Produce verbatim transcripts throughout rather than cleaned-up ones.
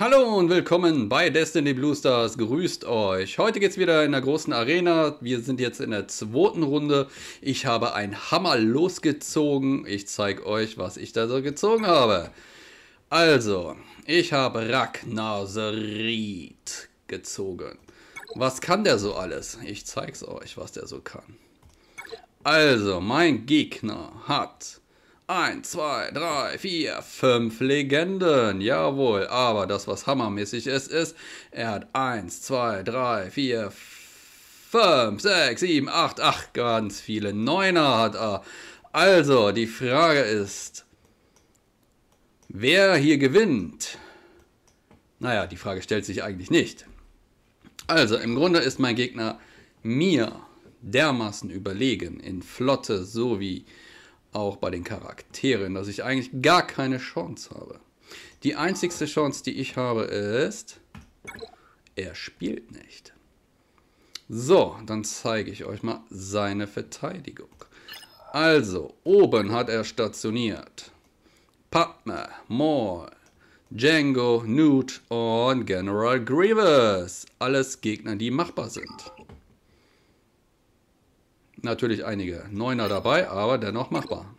Hallo und willkommen bei Destiny Blue Stars, grüßt euch. Heute geht's wieder in der großen Arena, wir sind jetzt in der zweiten Runde. Ich habe einen Hammer losgezogen, ich zeige euch, was ich da so gezogen habe. Also, ich habe Ragnaseriet gezogen. Was kann der so alles? Ich zeig's euch, was der so kann. Also, mein Gegner hat eins, zwei, drei, vier, fünf Legenden, jawohl, aber das, was hammermäßig ist, ist, er hat eins, zwei, drei, vier, fünf, sechs, sieben, acht, ach, ganz viele Neuner hat er. Also, die Frage ist, wer hier gewinnt? Naja, die Frage stellt sich eigentlich nicht. Also, im Grunde ist mein Gegner mir dermaßen überlegen, in Flotte sowie auch bei den Charakteren, dass ich eigentlich gar keine Chance habe. Die einzigste Chance, die ich habe, ist, er spielt nicht. So, dann zeige ich euch mal seine Verteidigung. Also, oben hat er stationiert Padme, Maul, Jango, Newt und General Grievous. Alles Gegner, die machbar sind. Natürlich einige Neuner dabei, aber dennoch machbar.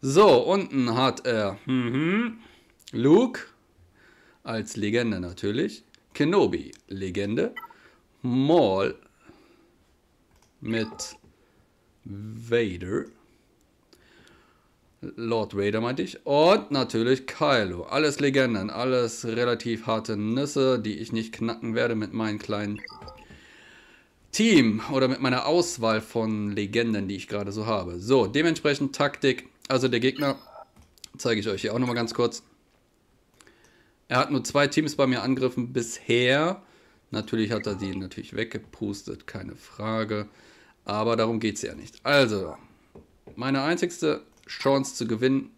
So, unten hat er mhm, Luke als Legende natürlich, Kenobi Legende, Maul mit Vader, Lord Vader meinte ich, und natürlich Kylo. Alles Legenden, alles relativ harte Nüsse, die ich nicht knacken werde mit meinen kleinen Team oder mit meiner Auswahl von Legenden, die ich gerade so habe. So, dementsprechend Taktik. Also der Gegner, zeige ich euch hier auch nochmal ganz kurz. Er hat nur zwei Teams bei mir angegriffen bisher. Natürlich hat er die natürlich weggepustet, keine Frage. Aber darum geht es ja nicht. Also, meine einzigste Chance zu gewinnen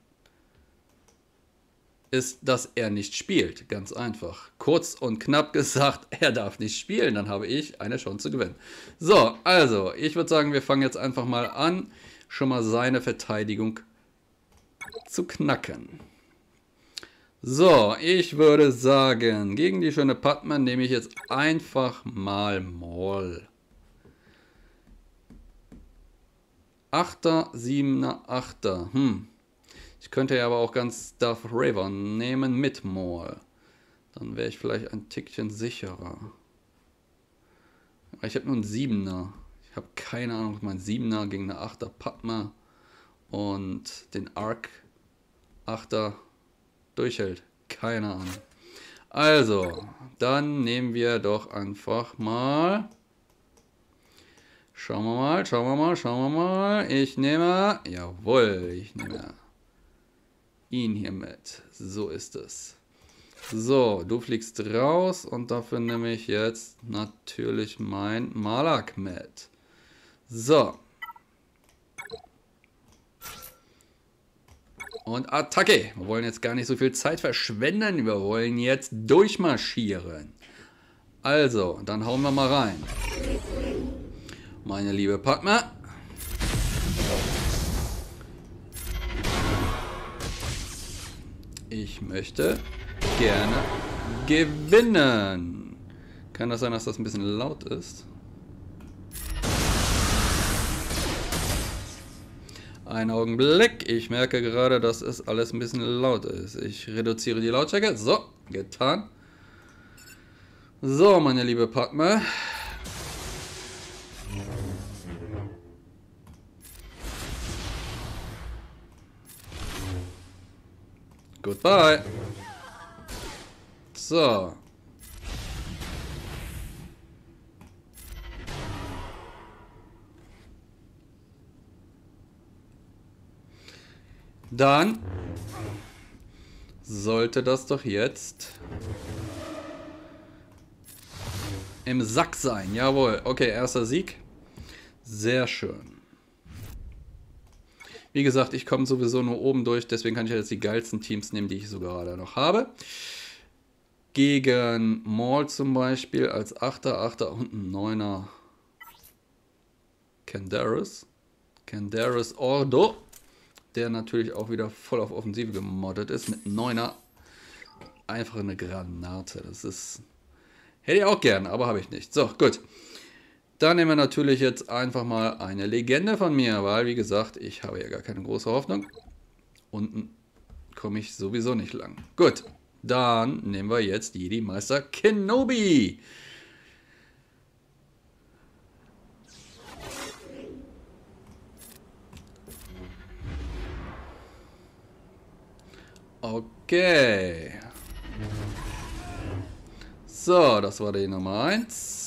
ist, dass er nicht spielt. Ganz einfach. Kurz und knapp gesagt, er darf nicht spielen. Dann habe ich eine Chance zu gewinnen. So, also, ich würde sagen, wir fangen jetzt einfach mal an, schon mal seine Verteidigung zu knacken. So, ich würde sagen, gegen die schöne Padme nehme ich jetzt einfach mal Maul. Achter, Siebener, Achter. Hm. Ich könnte ja aber auch ganz Darth Raven nehmen mit Maul. Dann wäre ich vielleicht ein Tickchen sicherer. Ich habe nur einen Siebener. Ich habe keine Ahnung, ob mein Siebener gegen eine Achter Padme und den Arc Achter durchhält. Keine Ahnung. Also, dann nehmen wir doch einfach mal. Schauen wir mal, schauen wir mal, schauen wir mal. Ich nehme, jawohl, ich nehme ihn hier mit. So ist es. So, du fliegst raus und dafür nehme ich jetzt natürlich mein Malak mit. So. Und Attacke. Wir wollen jetzt gar nicht so viel Zeit verschwenden. Wir wollen jetzt durchmarschieren. Also, dann hauen wir mal rein. Meine liebe Padme. Ich möchte gerne gewinnen. Kann das sein, dass das ein bisschen laut ist? Einen Augenblick. Ich merke gerade, dass es alles ein bisschen laut ist. Ich reduziere die Lautstärke. So, getan. So, meine liebe Padme. Goodbye. So. Dann sollte das doch jetzt im Sack sein. Jawohl. Okay, erster Sieg. Sehr schön. Wie gesagt, ich komme sowieso nur oben durch, deswegen kann ich jetzt die geilsten Teams nehmen, die ich so gerade noch habe. Gegen Maul zum Beispiel als Achter, Achter und ein Neuner. Kandaris. Kandaris Ordo, der natürlich auch wieder voll auf Offensive gemoddet ist mit Neuner. einfach eine Granate. Das ist... Hätte ich auch gern, aber habe ich nicht. So, gut. Dann nehmen wir natürlich jetzt einfach mal eine Legende von mir, weil, wie gesagt, ich habe ja gar keine große Hoffnung. Unten komme ich sowieso nicht lang. Gut, dann nehmen wir jetzt Jedi-Meister Kenobi. Okay. So, das war die Nummer eins.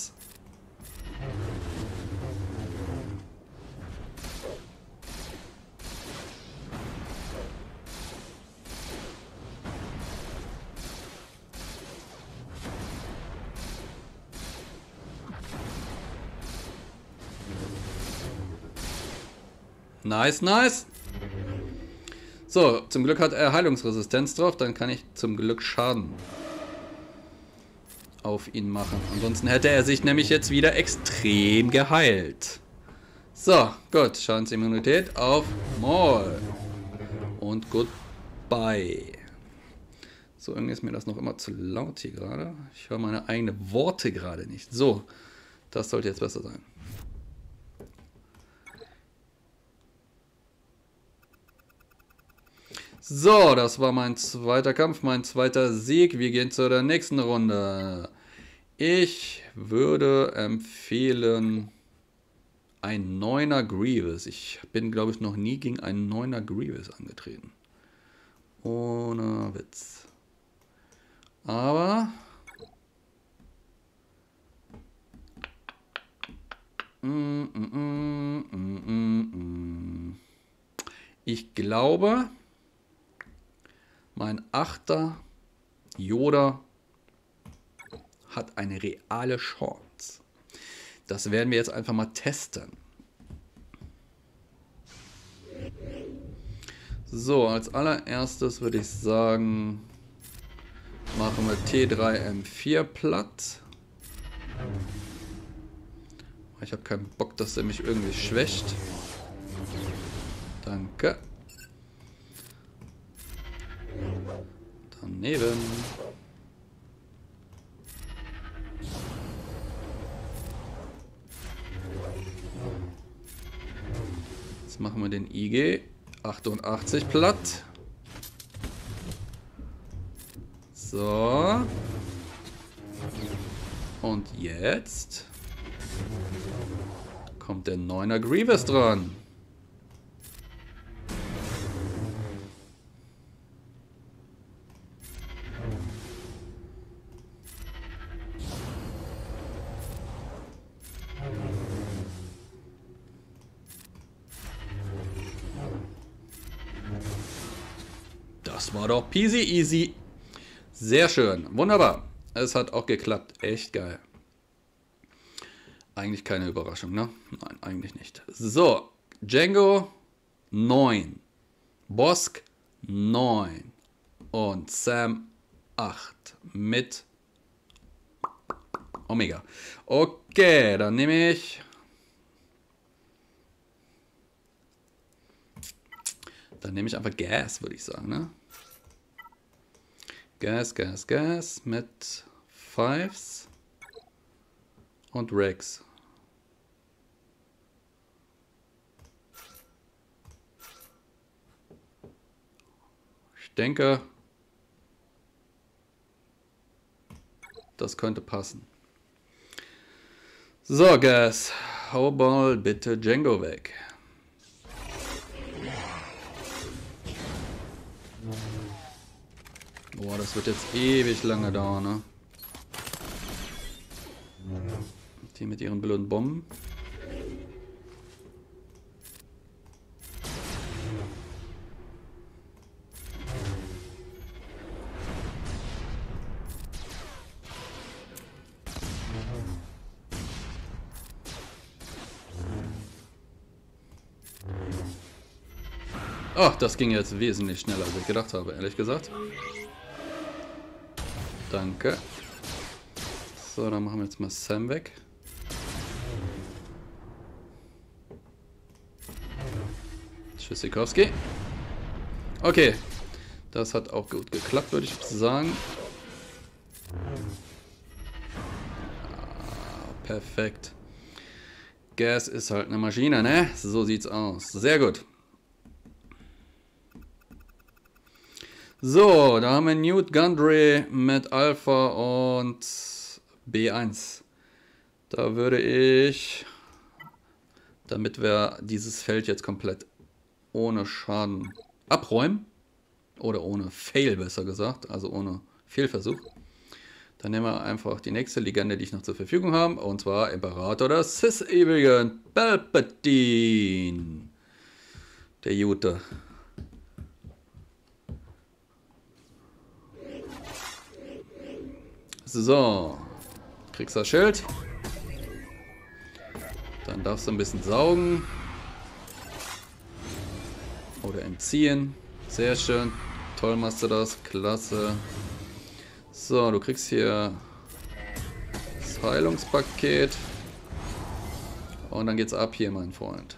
Nice, nice. So, zum Glück hat er Heilungsresistenz drauf, dann kann ich zum Glück Schaden auf ihn machen. Ansonsten hätte er sich nämlich jetzt wieder extrem geheilt. So, gut. Schadensimmunität auf Maul. Und goodbye. So, irgendwie ist mir das noch immer zu laut hier gerade. Ich höre meine eigenen Worte gerade nicht. So, das sollte jetzt besser sein. So, das war mein zweiter Kampf, mein zweiter Sieg. Wir gehen zu der nächsten Runde. Ich würde empfehlen, ein neuner Grievous. Ich bin, glaube ich, noch nie gegen einen neuner Grievous angetreten. Ohne Witz. Aber... Mm, mm, mm, mm, mm, mm. Ich glaube... Mein achter Yoda hat eine reale Chance. Das werden wir jetzt einfach mal testen. So, als allererstes würde ich sagen, machen wir T drei M vier platt. Ich habe keinen Bock, dass er mich irgendwie schwächt. Danke. Daneben. Jetzt machen wir den I G achtundachtzig platt. So. Und jetzt kommt der neuner Grievous dran. War doch peasy easy. Sehr schön. Wunderbar. Es hat auch geklappt. Echt geil. Eigentlich keine Überraschung, ne? Nein, eigentlich nicht. So. Jango neun. Bosk neun. Und Sam acht. Mit Omega. Okay, dann nehme ich... Dann nehme ich einfach Gas, würde ich sagen, ne? Gas, Gas, Gas mit Fives und Rex. Ich denke, das könnte passen. So, Gas, hau mal bitte Jango weg. Boah, das wird jetzt ewig lange dauern, ne? Die mit ihren blöden Bomben. Ach, das ging jetzt wesentlich schneller, als ich gedacht habe, ehrlich gesagt. Danke. So, dann machen wir jetzt mal Sam weg. Tschüssikowski. Okay. Das hat auch gut geklappt, würde ich sagen. Perfekt. Gas ist halt eine Maschine, ne? So sieht's aus. Sehr gut. So, da haben wir Newt Gundry mit Alpha und B eins. Da würde ich, damit wir dieses Feld jetzt komplett ohne Schaden abräumen, oder ohne Fail besser gesagt, also ohne Fehlversuch, dann nehmen wir einfach die nächste Legende, die ich noch zur Verfügung habe, und zwar Imperator des Sith-Ewigen Palpatine. Der Jute. So, kriegst das Schild. Dann darfst du ein bisschen saugen. Oder entziehen. Sehr schön. Toll machst du das. Klasse. So, du kriegst hier das Heilungspaket. Und dann geht's ab hier, mein Freund.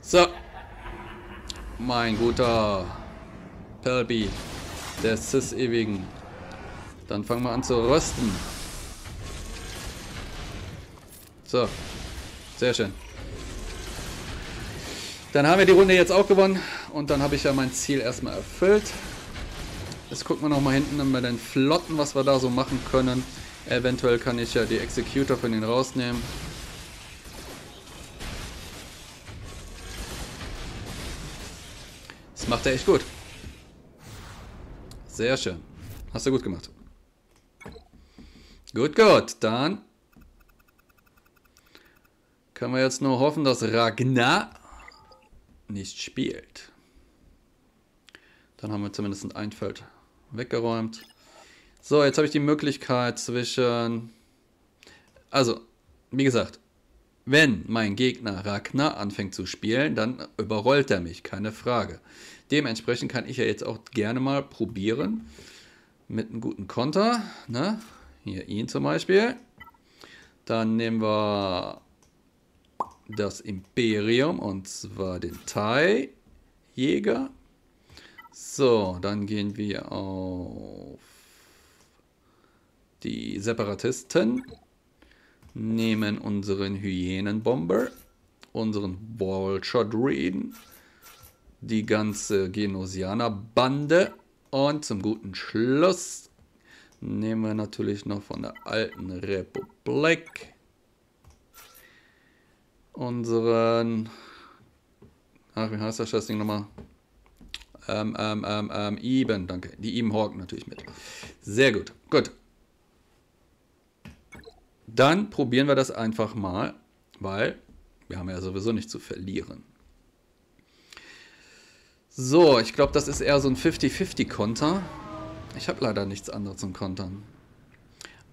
So. Mein guter Palpi, der Cis-Ewigen. Dann fangen wir an zu rösten. So, sehr schön. Dann haben wir die Runde jetzt auch gewonnen und dann habe ich ja mein Ziel erstmal erfüllt. Jetzt gucken wir nochmal hinten bei den Flotten, was wir da so machen können. Eventuell kann ich ja die Executor von denen rausnehmen. Das macht er echt gut. Sehr schön. Hast du gut gemacht. Gut, gut. Dann können wir jetzt nur hoffen, dass Ragnar nicht spielt. Dann haben wir zumindest ein Feld weggeräumt. So, jetzt habe ich die Möglichkeit zwischen... Also, wie gesagt, wenn mein Gegner Ragnar anfängt zu spielen, dann überrollt er mich, keine Frage. Dementsprechend kann ich ja jetzt auch gerne mal probieren mit einem guten Konter. Ne? Hier ihn zum Beispiel. Dann nehmen wir... das Imperium, und zwar den Thai-Jäger. So, dann gehen wir auf die Separatisten, nehmen unseren Hyänenbomber, unseren Bolschadrin, die ganze Genosianer-Bande, und zum guten Schluss nehmen wir natürlich noch von der alten Republik unseren, ach, wie heißt das, das Ding nochmal? Ähm, ähm, ähm, ähm, Eben, danke. Die Eben Hawk natürlich mit. Sehr gut, gut. Dann probieren wir das einfach mal, weil wir haben ja sowieso nicht zu verlieren. So, ich glaube, das ist eher so ein fifty fifty Konter. Ich habe leider nichts anderes zum Kontern.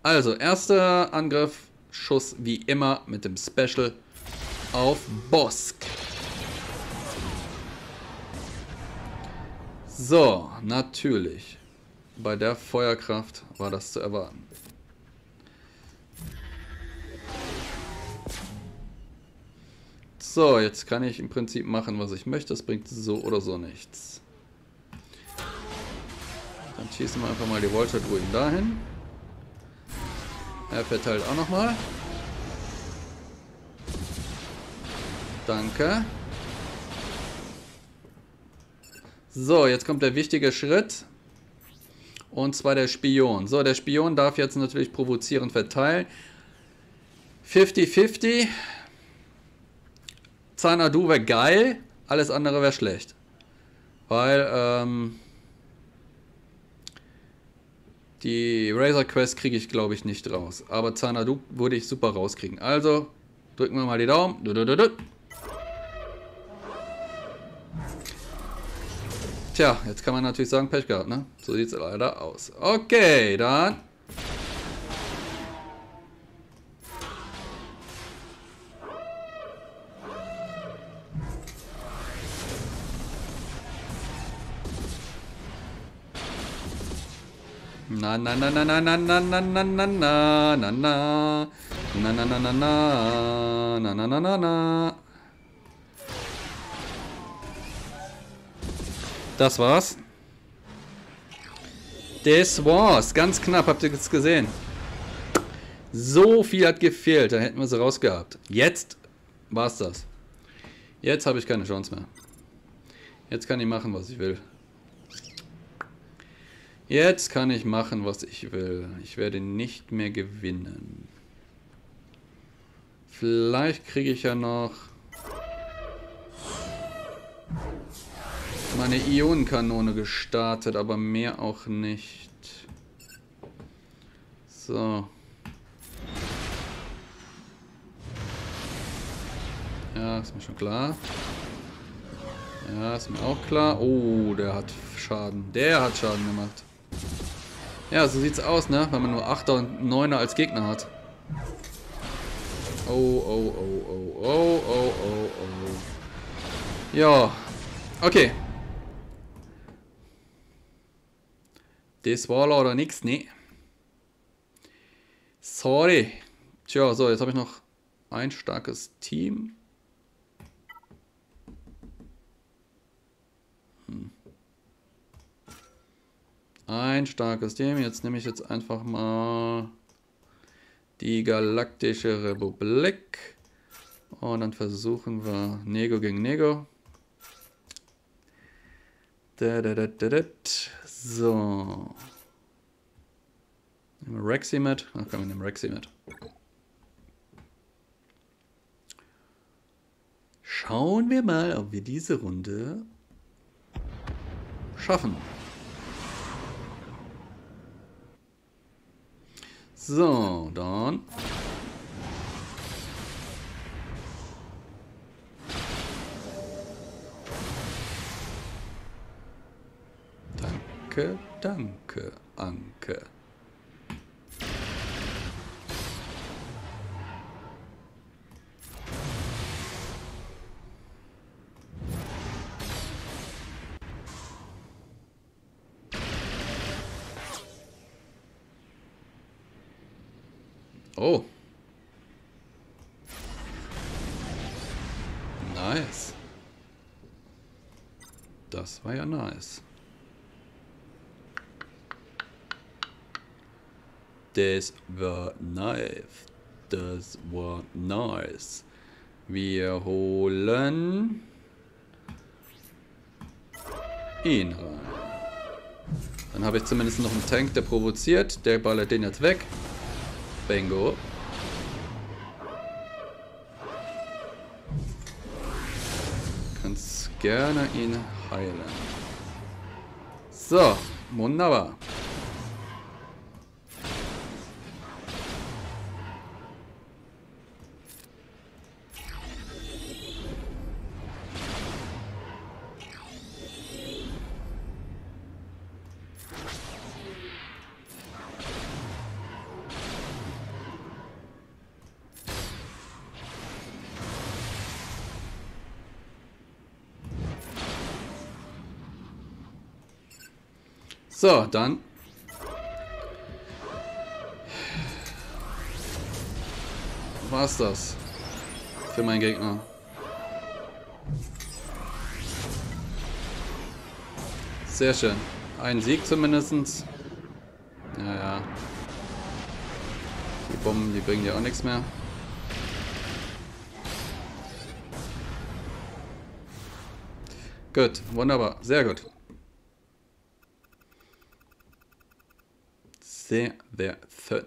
Also, erster Angriff, Schuss wie immer mit dem Special auf Bosk. So, natürlich. Bei der Feuerkraft war das zu erwarten. So, jetzt kann ich im Prinzip machen, was ich möchte. Das bringt so oder so nichts. Dann schießen wir einfach mal die Voltadruiden dahin. Er verteilt auch nochmal. Danke. So, jetzt kommt der wichtige Schritt. Und zwar der Spion. So, der Spion darf jetzt natürlich provozierend verteilen. fifty fifty. Xanadu wäre geil. Alles andere wäre schlecht. Weil, ähm... Die Razor Quest kriege ich, glaube ich, nicht raus. Aber Xanadu würde ich super rauskriegen. Also, drücken wir mal die Daumen. Du, du, du, du. Tja, jetzt kann man natürlich sagen, Pech gehabt, ne? So sieht es leider aus. Okay, dann... Na na na na na na na na na na na na na na na na na na na na na na. Das war's. Das war's. Ganz knapp, habt ihr jetzt gesehen. So viel hat gefehlt, da hätten wir sie rausgehabt. Jetzt war's das. Jetzt habe ich keine Chance mehr. Jetzt kann ich machen, was ich will. Jetzt kann ich machen, was ich will. Ich werde nicht mehr gewinnen. Vielleicht kriege ich ja noch meine Ionenkanone gestartet, aber mehr auch nicht. So. Ja, ist mir schon klar. Ja, ist mir auch klar. Oh, der hat Schaden. Der hat Schaden gemacht. Ja, so sieht's aus, ne? Wenn man nur Achter und Neuner als Gegner hat. Oh, oh, oh, oh, oh, oh, oh, oh. Ja. Okay. Das war leider nix, ne? Sorry. Tja, so, jetzt habe ich noch ein starkes Team. Hm. Ein starkes Team. Jetzt nehme ich jetzt einfach mal die Galaktische Republik. Und dann versuchen wir Nego gegen Nego. Da, da, da, da, da. So. Nehmen wir Rexy mit. Ach komm, wir nehmen Rexy mit. Schauen wir mal, ob wir diese Runde schaffen. So, dann. Danke, danke, Anke. Oh. Nice. Das war ja nice. Das war nice. Das war nice. Wir holen ihn rein. Dann habe ich zumindest noch einen Tank, der provoziert. Der ballert den jetzt weg. Bingo. Kannst gerne ihn heilen. So, wunderbar. So, dann. War's das für meinen Gegner. Sehr schön. Ein Sieg zumindest. Naja. Die Bomben, die bringen dir auch nichts mehr. Gut, wunderbar. Sehr gut. Sehr, sehr schön.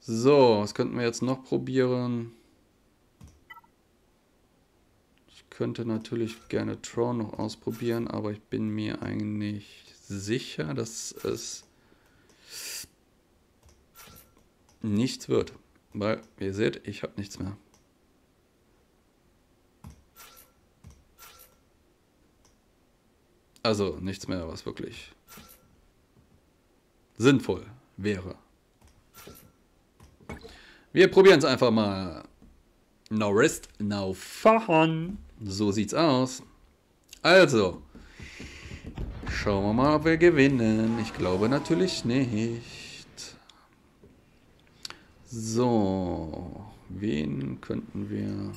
So, was könnten wir jetzt noch probieren? Ich könnte natürlich gerne Tron noch ausprobieren, aber ich bin mir eigentlich sicher, dass es nichts wird. Weil, wie ihr seht, ich habe nichts mehr. Also nichts mehr, was wirklich sinnvoll wäre. Wir probieren es einfach mal. No rest, no fun. So sieht's aus. Also, schauen wir mal, ob wir gewinnen. Ich glaube natürlich nicht. So, wen könnten wir...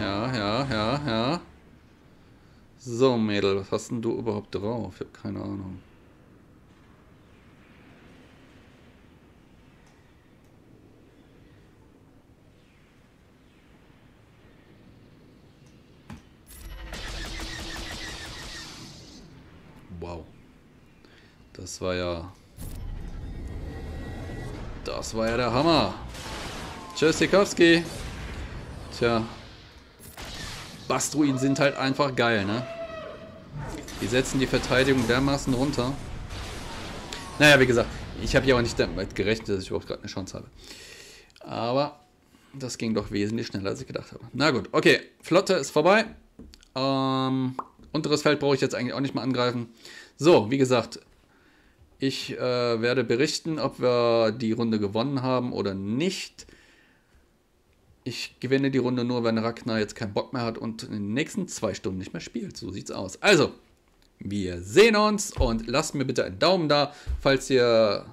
Ja, ja, ja, ja. So, Mädel, was hast denn du überhaupt drauf? Ich habe keine Ahnung. Wow. Das war ja... Das war ja der Hammer. Tschüss, Sikowski. Tja. Bastruinen sind halt einfach geil, ne? Die setzen die Verteidigung dermaßen runter. Naja, wie gesagt, ich habe ja auch nicht damit gerechnet, dass ich überhaupt gerade eine Chance habe. Aber das ging doch wesentlich schneller, als ich gedacht habe. Na gut, okay, Flotte ist vorbei. Ähm, unteres Feld brauche ich jetzt eigentlich auch nicht mehr angreifen. So, wie gesagt, ich äh, werde berichten, ob wir die Runde gewonnen haben oder nicht. Ich gewinne die Runde nur, wenn Ragnar jetzt keinen Bock mehr hat und in den nächsten zwei Stunden nicht mehr spielt. So sieht's aus. Also, wir sehen uns und lasst mir bitte einen Daumen da, falls ihr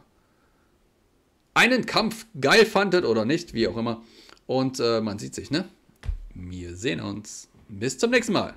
einen Kampf geil fandet oder nicht, wie auch immer. Und äh, man sieht sich, ne? Wir sehen uns. Bis zum nächsten Mal.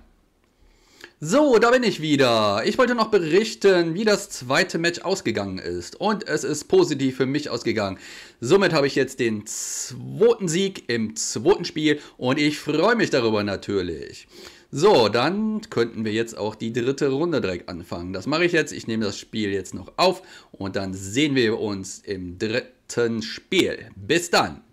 So, da bin ich wieder. Ich wollte noch berichten, wie das zweite Match ausgegangen ist. Und es ist positiv für mich ausgegangen. Somit habe ich jetzt den zweiten Sieg im zweiten Spiel und ich freue mich darüber natürlich. So, dann könnten wir jetzt auch die dritte Runde direkt anfangen. Das mache ich jetzt. Ich nehme das Spiel jetzt noch auf und dann sehen wir uns im dritten Spiel. Bis dann.